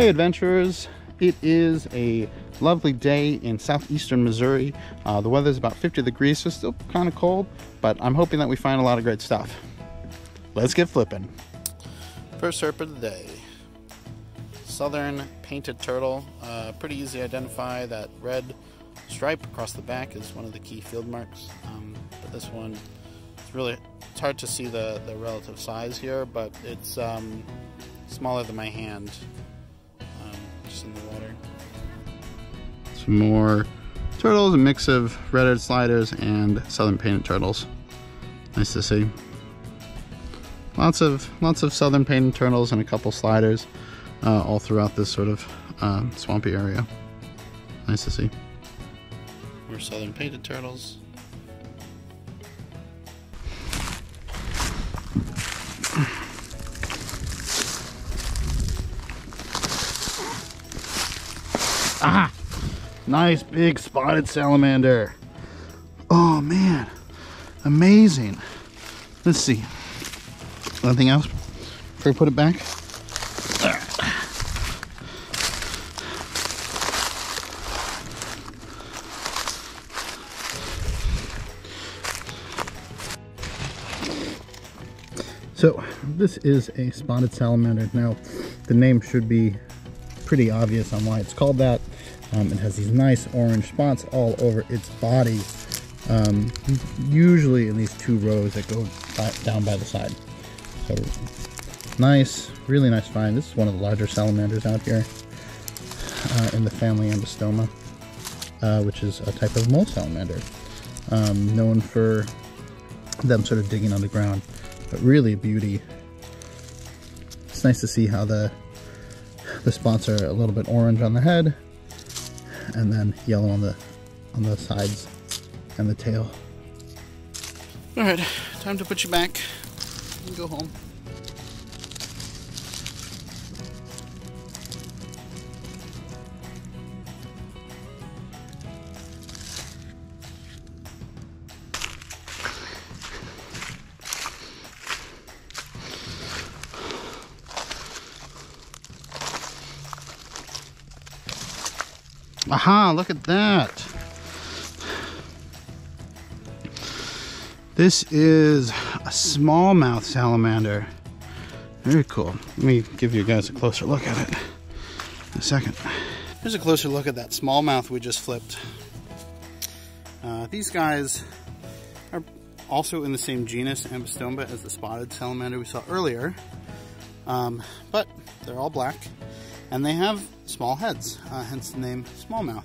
Hey adventurers, it is a lovely day in southeastern Missouri. The weather's about 50 degrees, so it's still kind of cold, but I'm hoping that we find a lot of great stuff. Let's get flipping. First herp of the day, southern painted turtle. Pretty easy to identify. That red stripe across the back is one of the key field marks, but this one, it's hard to see the relative size here, but it's smaller than my hand. In the water. Some more turtles, a mix of red-headed sliders and southern painted turtles. Nice to see. Lots of southern painted turtles and a couple sliders all throughout this sort of swampy area. Nice to see. More southern painted turtles. Ah, nice big spotted salamander. Oh man, amazing. Let's see, nothing else before I put it back. So this is a spotted salamander. Now the name should be pretty obvious on why it's called that. It has these nice orange spots all over its body, usually in these two rows that go down by the side. So nice, really nice find. This is one of the larger salamanders out here in the family Ambystoma, which is a type of mole salamander, known for them sort of digging on the ground, but really a beauty. It's nice to see how the spots are a little bit orange on the head and then yellow on the sides and the tail. All right, time to put you back and go home. Aha, look at that. This is a smallmouth salamander. Very cool. Let me give you guys a closer look at it in a second. Here's a closer look at that smallmouth we just flipped. These guys are also in the same genus, Ambystoma, as the spotted salamander we saw earlier. But they're all black. And they have small heads, hence the name smallmouth.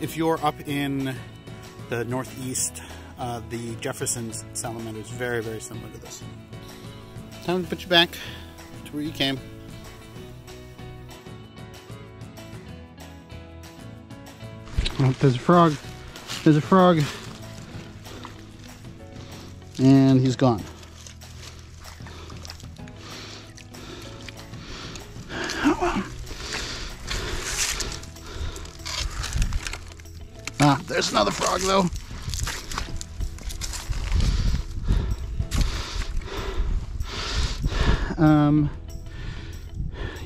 If you're up in the northeast, the Jefferson's salamander is very, very similar to this. Time to put you back to where you came. Oh, there's a frog. There's a frog. And he's gone. Ah, there's another frog though.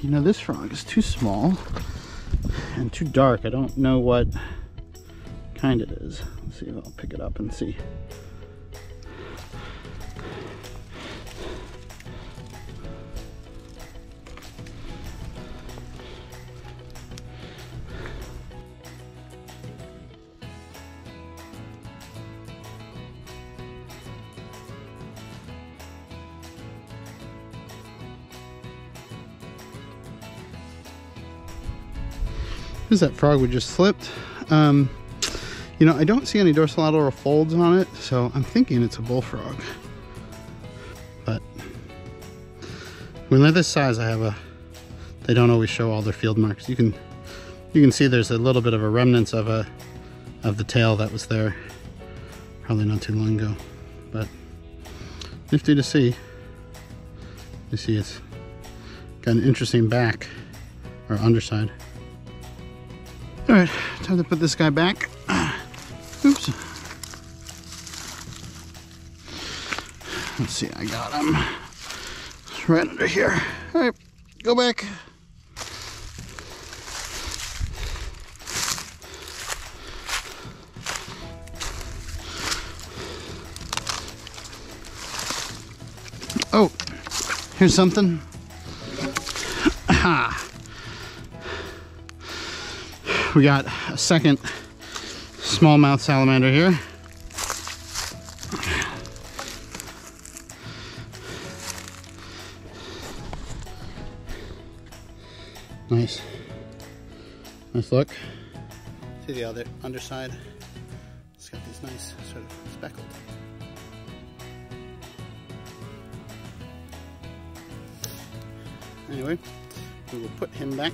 You know, this frog is too small and too dark. I don't know what kind it is. Let's see if I'll pick it up and see. Here's that frog we just flipped. You know, I don't see any dorsolateral folds on it, so I'm thinking it's a bullfrog. But when they're this size, they don't always show all their field marks. You can see there's a little bit of a remnants of the tail that was there probably not too long ago. But nifty to see. You see it's got an interesting back or underside. All right, time to put this guy back. Oops. Let's see, I got him. It's right under here. All right, go back. Oh, here's something. Aha. We got a second smallmouth salamander here. Nice. Nice look. See the other underside? It's got these nice sort of speckled. Anyway, we will put him back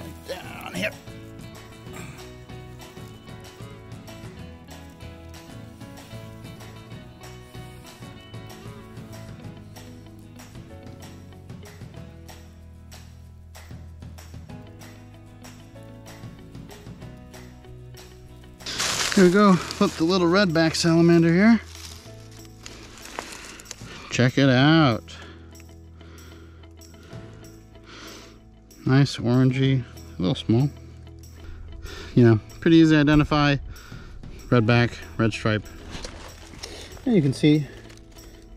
right down here. Here we go, flip the little redback salamander here. Check it out. Nice orangey, a little small. You know, pretty easy to identify. Redback, red stripe. And you can see,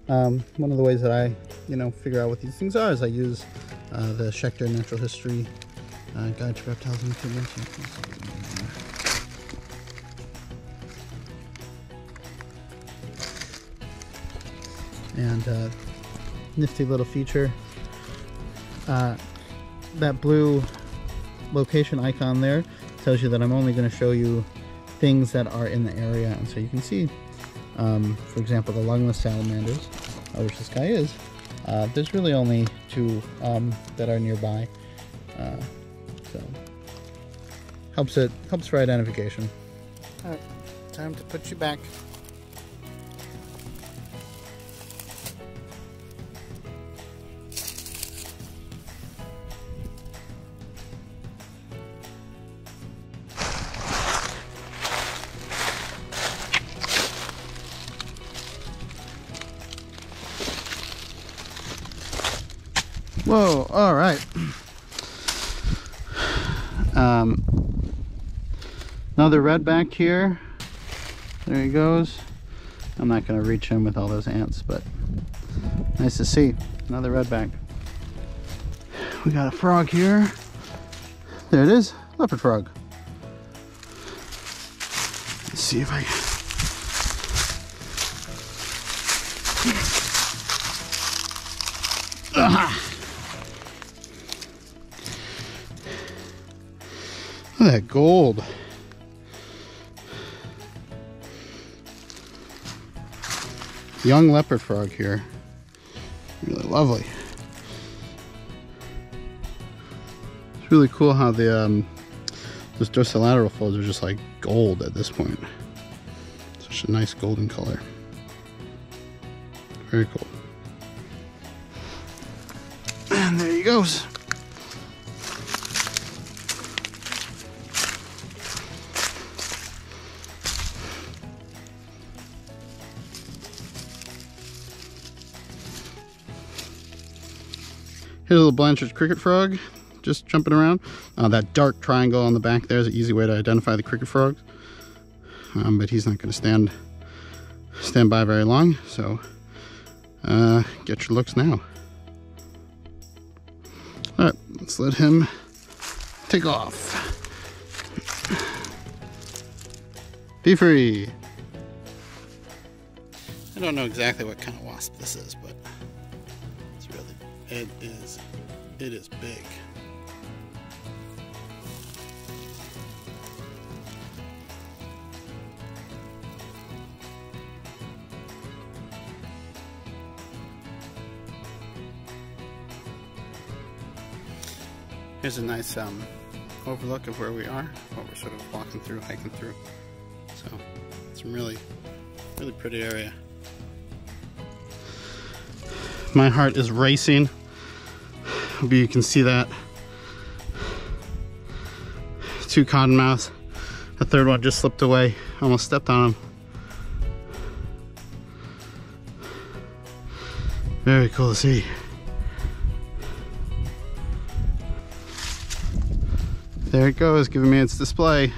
one of the ways that I, figure out what these things are is I use the Schechter Natural History Guide to Reptiles and Amphibians. And nifty little feature, that blue location icon there tells you that I'm only going to show you things that are in the area, and so you can see, for example, the lungless salamanders, which this guy is. There's really only two that are nearby, so helps for identification. All right, time to put you back. Whoa, all right. Another redback here. There he goes. I'm not gonna reach him with all those ants, but nice to see. Another redback. We got a frog here. There it is, leopard frog. Let's see if I can. Aha! Look at that gold. Young leopard frog here. Really lovely. It's really cool how the those dorsolateral folds are just like gold at this point. Such a nice golden color. Very cool. And there he goes. Here's a little Blanchard's cricket frog, just jumping around. That dark triangle on the back there is an easy way to identify the cricket frogs. But he's not going to stand by very long, so get your looks now. All right, let's let him take off. Be free. I don't know exactly what kind of wasp this is, but it is big. Here's a nice overlook of where we are, what we're sort of walking through, hiking through. So it's a really, really pretty area. My heart is racing. Maybe you can see that. Two cottonmouths. The third one just slipped away. Almost stepped on him. Very cool to see. There it goes, giving me its display.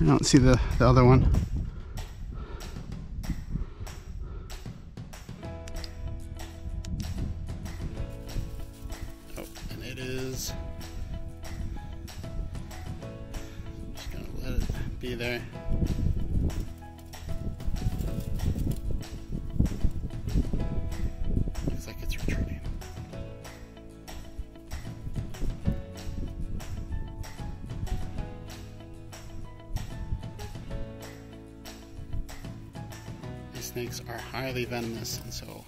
I don't see the other one. Oh, and it is. I'm just gonna let it be there. Looks like it's retreating. Snakes are highly venomous, and so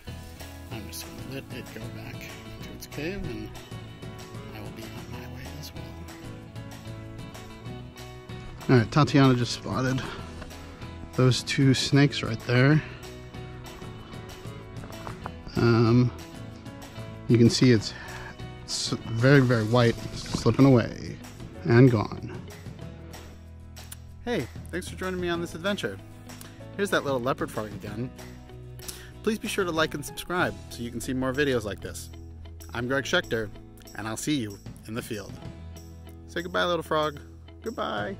I'm just gonna let it go back to its cave, and I will be on my way as well. All right, Tatiana just spotted those two snakes right there. You can see it's very, very white, slipping away and gone. Hey, thanks for joining me on this adventure. Here's that little leopard frog again. Please be sure to like and subscribe so you can see more videos like this. I'm Greg Schechter, and I'll see you in the field. Say goodbye, little frog. Goodbye.